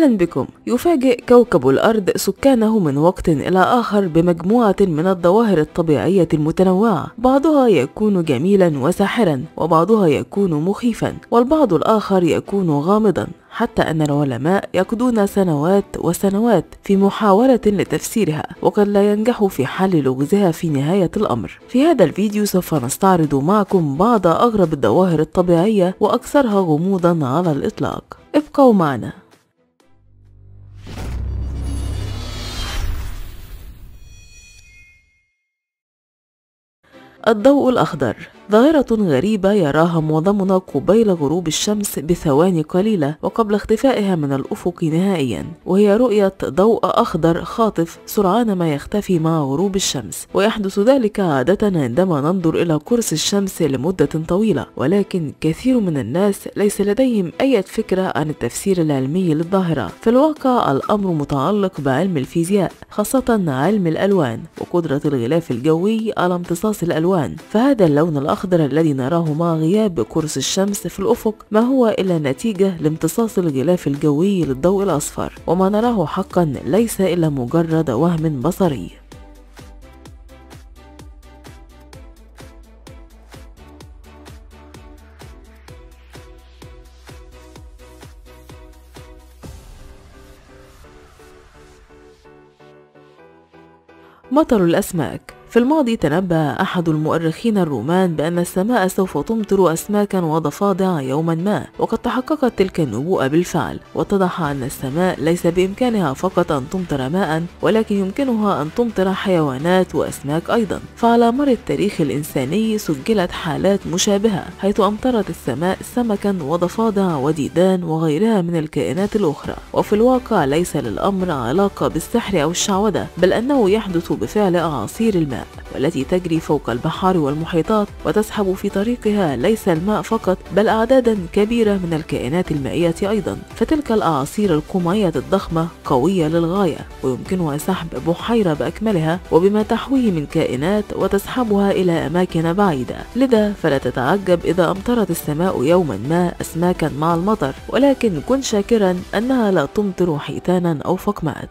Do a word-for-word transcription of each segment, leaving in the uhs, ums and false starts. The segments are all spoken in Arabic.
أهلا بكم. يفاجئ كوكب الأرض سكانه من وقت إلى آخر بمجموعة من الظواهر الطبيعية المتنوعة، بعضها يكون جميلا وساحرا، وبعضها يكون مخيفا، والبعض الآخر يكون غامضا، حتى أن العلماء يقضون سنوات وسنوات في محاولة لتفسيرها، وقد لا ينجحوا في حل لغزها في نهاية الأمر. في هذا الفيديو سوف نستعرض معكم بعض أغرب الظواهر الطبيعية وأكثرها غموضا على الإطلاق، ابقوا معنا. الضوء الأخضر ظاهرة غريبة يراها معظمنا قبيل غروب الشمس بثواني قليلة وقبل اختفائها من الأفق نهائيا، وهي رؤية ضوء أخضر خاطف سرعان ما يختفي مع غروب الشمس، ويحدث ذلك عادة عندما ننظر إلى قرص الشمس لمدة طويلة، ولكن كثير من الناس ليس لديهم أي فكرة عن التفسير العلمي للظاهرة. في الواقع الأمر متعلق بعلم الفيزياء، خاصة علم الألوان وقدرة الغلاف الجوي على امتصاص الألوان، فهذا اللون الأخضر الأخضر الذي نراه مع غياب قرص الشمس في الأفق ما هو إلا نتيجة لامتصاص الغلاف الجوي للضوء الأصفر، وما نراه حقا ليس إلا مجرد وهم بصري. مطر الأسماك. في الماضي تنبأ أحد المؤرخين الرومان بأن السماء سوف تمطر أسماكا وضفادع يوما ما، وقد تحققت تلك النبوءة بالفعل، واتضح أن السماء ليس بإمكانها فقط أن تمطر ماء، ولكن يمكنها أن تمطر حيوانات وأسماك أيضا. فعلى مر التاريخ الإنساني سجلت حالات مشابهة، حيث أمطرت السماء سمكا وضفادع وديدان وغيرها من الكائنات الأخرى. وفي الواقع ليس للأمر علاقة بالسحر أو الشعوذة، بل أنه يحدث بفعل أعاصير الماء، والتي تجري فوق البحار والمحيطات وتسحب في طريقها ليس الماء فقط بل أعدادا كبيرة من الكائنات المائية أيضا. فتلك الأعاصير القمعية الضخمة قوية للغاية، ويمكنها سحب بحيرة بأكملها وبما تحويه من كائنات وتسحبها إلى أماكن بعيدة. لذا فلا تتعجب إذا أمطرت السماء يوما ما أسماكا مع المطر، ولكن كن شاكرا أنها لا تمطر حيتانا أو فقمات.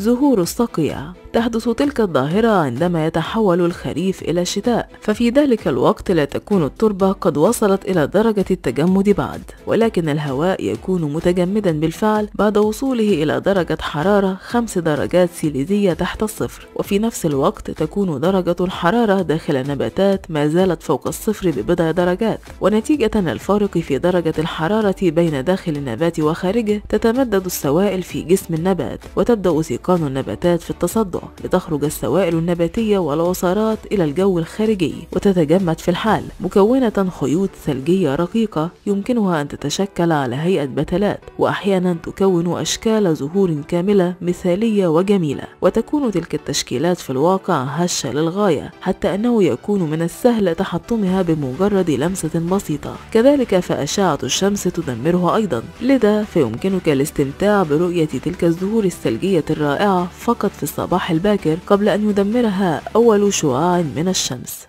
ظهور الصقيع. تحدث تلك الظاهرة عندما يتحول الخريف إلى الشتاء، ففي ذلك الوقت لا تكون التربة قد وصلت إلى درجة التجمد بعد، ولكن الهواء يكون متجمدا بالفعل بعد وصوله إلى درجة حرارة خمس درجات سيليزية تحت الصفر، وفي نفس الوقت تكون درجة الحرارة داخل النباتات ما زالت فوق الصفر ببضع درجات، ونتيجة الفارق في درجة الحرارة بين داخل النبات وخارجه تتمدد السوائل في جسم النبات، وتبدأ سيقان النباتات في التصدع لتخرج السوائل النباتية والعصارات إلى الجو الخارجي وتتجمد في الحال، مكونة خيوط ثلجية رقيقة يمكنها أن تتشكل على هيئة بتلات، وأحيانا تكون أشكال زهور كاملة مثالية وجميلة، وتكون تلك التشكيلات في الواقع هشة للغاية، حتى أنه يكون من السهل تحطمها بمجرد لمسة بسيطة. كذلك فأشعة الشمس تدمرها أيضا، لذا فيمكنك الاستمتاع برؤية تلك الزهور الثلجية الرائعة فقط في الصباح الباكر قبل أن يدمرها أول شعاع من الشمس.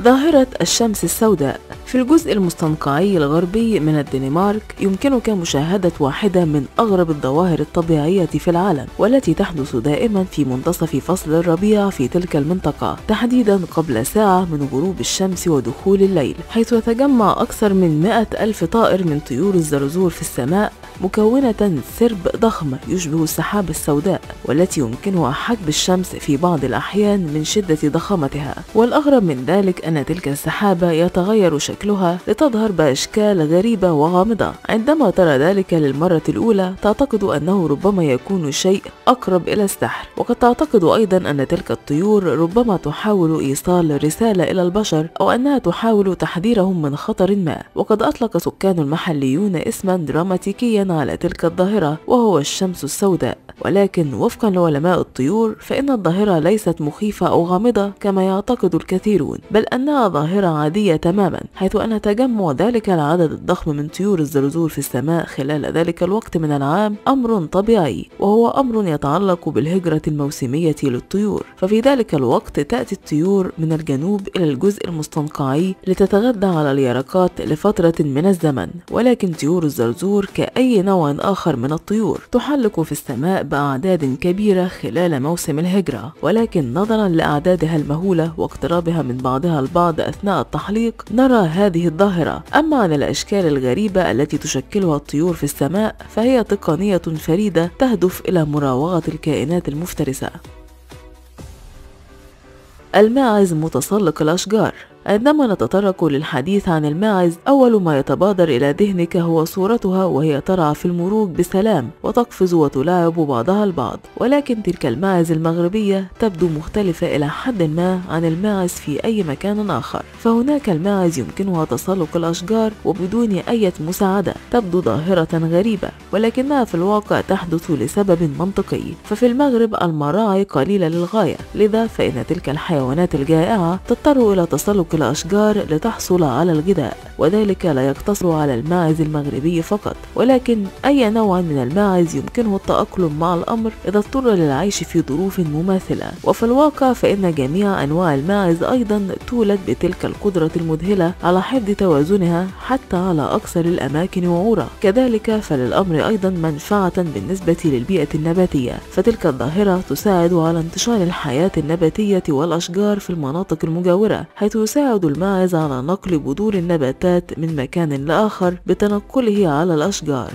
ظاهرة الشمس السوداء. في الجزء المستنقعي الغربي من الدنمارك يمكنك مشاهدة واحدة من أغرب الظواهر الطبيعية في العالم، والتي تحدث دائما في منتصف فصل الربيع في تلك المنطقة، تحديدا قبل ساعة من غروب الشمس ودخول الليل، حيث يتجمع أكثر من مئة ألف طائر من طيور الزرزور في السماء، مكونة سرب ضخم يشبه السحاب السوداء، والتي يمكنها حجب الشمس في بعض الأحيان من شدة ضخامتها. والأغرب من ذلك أن تلك السحابة يتغير شكلها لتظهر بأشكال غريبة وغامضة. عندما ترى ذلك للمرة الأولى تعتقد أنه ربما يكون شيء أقرب إلى السحر، وقد تعتقد أيضا أن تلك الطيور ربما تحاول إيصال رسالة إلى البشر، أو أنها تحاول تحذيرهم من خطر ما. وقد أطلق سكان المحليون اسما دراماتيكيا على تلك الظاهرة، وهو الشمس السوداء، ولكن وفقا لعلماء الطيور فإن الظاهرة ليست مخيفة أو غامضة كما يعتقد الكثيرون، بل أنها ظاهرة عادية تماما، حيث أن تجمع ذلك العدد الضخم من طيور الزرزور في السماء خلال ذلك الوقت من العام أمر طبيعي، وهو أمر يتعلق بالهجرة الموسمية للطيور. ففي ذلك الوقت تأتي الطيور من الجنوب إلى الجزء المستنقعي لتتغذى على اليرقات لفترة من الزمن، ولكن طيور الزرزور كأي نوع آخر من الطيور تحلق في السماء بأعداد كبيرة خلال موسم الهجرة، ولكن نظرا لأعدادها المهولة واقترابها من بعضها البعض أثناء التحليق نرى هذه الظاهرة. أما عن الأشكال الغريبة التي تشكلها الطيور في السماء فهي تقنية فريدة تهدف إلى مراوغة الكائنات المفترسة. الماعز متسلق الأشجار. عندما نتطرق للحديث عن الماعز أول ما يتبادر إلى ذهنك هو صورتها وهي ترعى في المروج بسلام وتقفز وتلاعب بعضها البعض، ولكن تلك الماعز المغربية تبدو مختلفة إلى حد ما عن الماعز في أي مكان آخر. فهناك الماعز يمكنها تسلق الأشجار وبدون أي مساعدة، تبدو ظاهرة غريبة ولكنها في الواقع تحدث لسبب منطقي. ففي المغرب المراعي قليلة للغاية، لذا فإن تلك الحيوانات الجائعة تضطر إلى تسلق الأشجار لتحصل على الغذاء، وذلك لا يقتصر على الماعز المغربي فقط، ولكن أي نوع من الماعز يمكنه التأقلم مع الأمر إذا اضطر للعيش في ظروف مماثلة. وفي الواقع فإن جميع أنواع الماعز أيضا تولد بتلك القدرة المذهلة على حفظ توازنها حتى على أكثر الأماكن وعورة. كذلك فللأمر أيضا منفعة بالنسبة للبيئة النباتية، فتلك الظاهرة تساعد على انتشار الحياة النباتية والأشجار في المناطق المجاورة، حيث يساعد الماعز على نقل بذور النباتات من مكان لآخر بتنقله على الأشجار.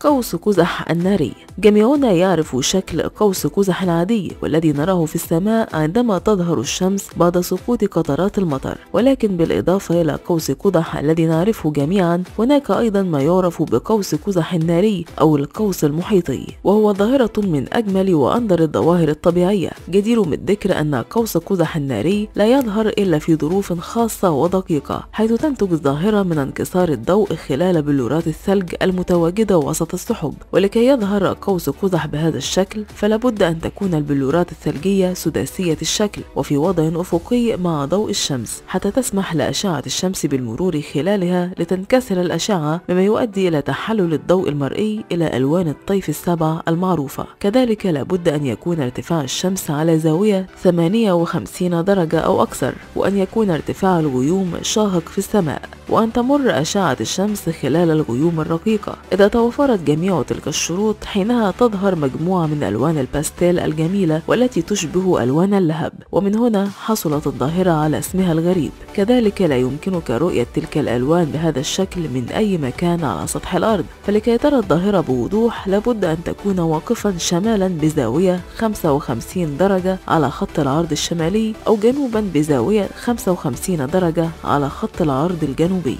قوس قزح الناري. جميعنا يعرف شكل قوس قزح العادي والذي نراه في السماء عندما تظهر الشمس بعد سقوط قطرات المطر، ولكن بالإضافة إلى قوس قزح الذي نعرفه جميعا هناك أيضا ما يعرف بقوس قزح الناري أو القوس المحيطي، وهو ظاهرة من أجمل وأندر الظواهر الطبيعية. جدير بالذكر أن قوس قزح الناري لا يظهر إلا في ظروف خاصة ودقيقة، حيث تنتج الظاهرة من انكسار الضوء خلال بلورات الثلج المتواجدة وسط السحب. ولكي يظهر قوس قزح بهذا الشكل فلابد أن تكون البلورات الثلجية سداسية الشكل وفي وضع أفقي مع ضوء الشمس، حتى تسمح لأشعة الشمس بالمرور خلالها لتنكسر الأشعة، مما يؤدي إلى تحلل الضوء المرئي إلى ألوان الطيف السبع المعروفة. كذلك لابد أن يكون ارتفاع الشمس على زاوية ثمانية وخمسين درجة أو أكثر، وأن يكون ارتفاع الغيوم شاهق في السماء، وأن تمر أشعة الشمس خلال الغيوم الرقيقة. إذا توفرت جميع تلك الشروط حينها تظهر مجموعة من ألوان الباستيل الجميلة والتي تشبه ألوان اللهب، ومن هنا حصلت الظاهرة على اسمها الغريب. كذلك لا يمكنك رؤية تلك الألوان بهذا الشكل من أي مكان على سطح الأرض، فلكي ترى الظاهرة بوضوح لابد أن تكون واقفا شمالا بزاوية خمسة وخمسين درجة على خط العرض الشمالي، أو جنوبا بزاوية خمسة وخمسين درجة على خط العرض الجنوبي.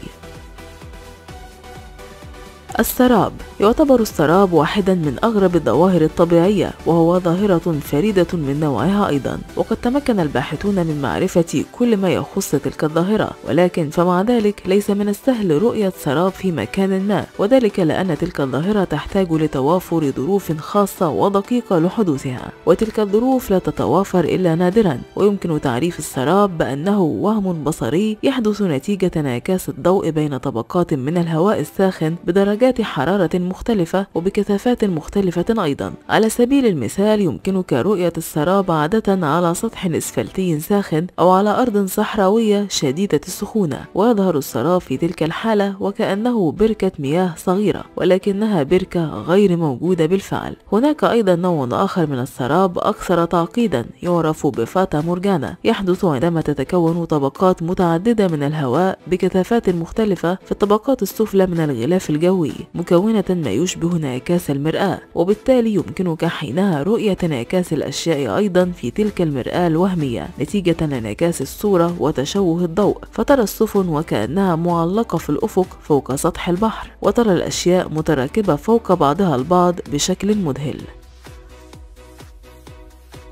السراب. يعتبر السراب واحدا من أغرب الظواهر الطبيعية، وهو ظاهرة فريدة من نوعها أيضا، وقد تمكن الباحثون من معرفة كل ما يخص تلك الظاهرة، ولكن فمع ذلك ليس من السهل رؤية سراب في مكان ما، وذلك لأن تلك الظاهرة تحتاج لتوافر ظروف خاصة ودقيقة لحدوثها، وتلك الظروف لا تتوافر إلا نادرا. ويمكن تعريف السراب بأنه وهم بصري يحدث نتيجة انعكاس الضوء بين طبقات من الهواء الساخن بدرجات حرارة مختلفة وبكثافات مختلفة أيضا. على سبيل المثال يمكنك رؤية السراب عادة على سطح أسفلتي ساخن أو على أرض صحراوية شديدة السخونة، ويظهر السراب في تلك الحالة وكأنه بركة مياه صغيرة، ولكنها بركة غير موجودة بالفعل. هناك أيضا نوع آخر من السراب أكثر تعقيدا يعرف بفاتا مورجانا، يحدث عندما تتكون طبقات متعددة من الهواء بكثافات مختلفة في الطبقات السفلى من الغلاف الجوي، مكونة ما يشبه انعكاس المرآة، وبالتالي يمكنك حينها رؤية انعكاس الأشياء أيضا في تلك المرآة الوهمية نتيجة لانعكاس الصورة وتشوه الضوء، فترى السفن وكأنها معلقة في الأفق فوق سطح البحر، وترى الأشياء متراكبة فوق بعضها البعض بشكل مذهل.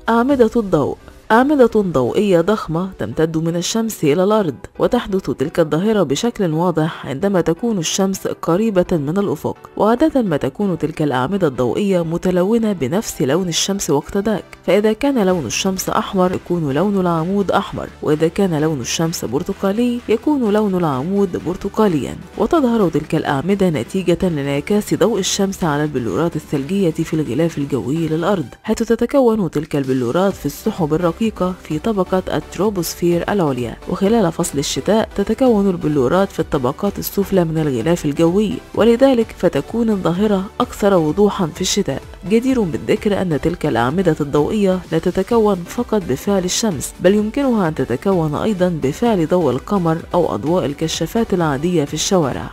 أعمدة الضوء. أعمدة ضوئية ضخمة تمتد من الشمس إلى الأرض، وتحدث تلك الظاهرة بشكل واضح عندما تكون الشمس قريبة من الأفق، وعادة ما تكون تلك الأعمدة الضوئية متلونة بنفس لون الشمس وقت ذاك، فإذا كان لون الشمس أحمر يكون لون العمود أحمر، وإذا كان لون الشمس برتقالي يكون لون العمود برتقاليا، وتظهر تلك الأعمدة نتيجة لانعكاس ضوء الشمس على البلورات الثلجية في الغلاف الجوي للأرض، حيث تتكون تلك البلورات في السحب الرقيقة في طبقة التروبوسفير العليا، وخلال فصل الشتاء تتكون البلورات في الطبقات السفلى من الغلاف الجوي، ولذلك فتكون الظاهرة أكثر وضوحا في الشتاء. جدير بالذكر أن تلك الأعمدة الضوئية لا تتكون فقط بفعل الشمس، بل يمكنها أن تتكون أيضا بفعل ضوء القمر أو أضواء الكشافات العادية في الشوارع.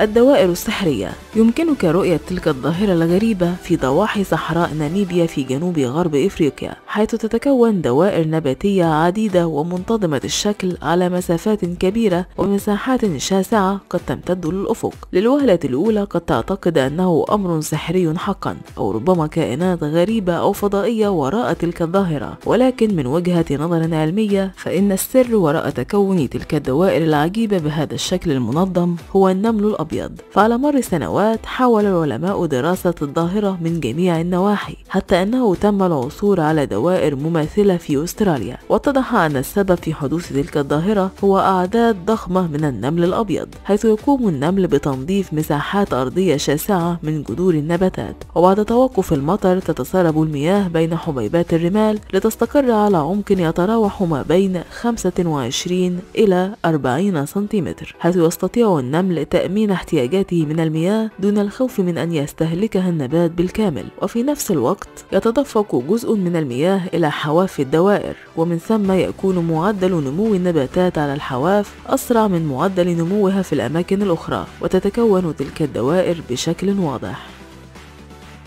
الدوائر السحرية. يمكنك رؤية تلك الظاهرة الغريبة في ضواحي صحراء ناميبيا في جنوب غرب إفريقيا، حيث تتكون دوائر نباتية عديدة ومنتظمة الشكل على مسافات كبيرة ومساحات شاسعة قد تمتد للأفق. للوهلة الأولى قد تعتقد أنه أمر سحري حقا، أو ربما كائنات غريبة أو فضائية وراء تلك الظاهرة، ولكن من وجهة نظر علمية فإن السر وراء تكون تلك الدوائر العجيبة بهذا الشكل المنظم هو النمل الأبيض. فعلى مر السنوات حاول العلماء دراسة الظاهرة من جميع النواحي، حتى أنه تم العثور على دوائر مماثلة في أستراليا، واتضح أن السبب في حدوث تلك الظاهرة هو أعداد ضخمة من النمل الأبيض، حيث يقوم النمل بتنظيف مساحات أرضية شاسعة من جذور النباتات، وبعد توقف المطر تتسرب المياه بين حبيبات الرمال لتستقر على عمق يتراوح ما بين خمسة وعشرين إلى أربعين سنتيمتر، حيث يستطيع النمل تأمين احتياجاته من المياه دون الخوف من أن يستهلكها النبات بالكامل، وفي نفس الوقت يتدفق جزء من المياه إلى حواف الدوائر، ومن ثم يكون معدل نمو النباتات على الحواف أسرع من معدل نموها في الأماكن الأخرى، وتتكون تلك الدوائر بشكل واضح.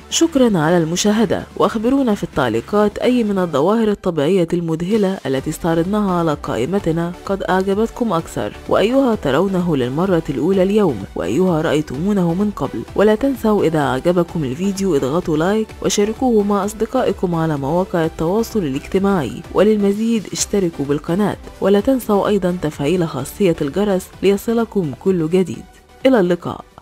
شكرا على المشاهدة، وأخبرونا في التعليقات أي من الظواهر الطبيعية المذهلة التي استعرضناها على قائمتنا قد أعجبتكم أكثر، وأيها ترونه للمرة الأولى اليوم، وأيها رأيتمونه من قبل. ولا تنسوا إذا أعجبكم الفيديو اضغطوا لايك وشاركوه مع أصدقائكم على مواقع التواصل الاجتماعي، وللمزيد اشتركوا بالقناة، ولا تنسوا أيضا تفعيل خاصية الجرس ليصلكم كل جديد. إلى اللقاء.